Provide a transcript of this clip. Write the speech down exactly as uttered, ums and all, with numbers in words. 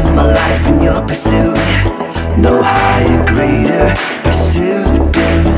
spend my life in your pursuit. No higher, greater pursuit.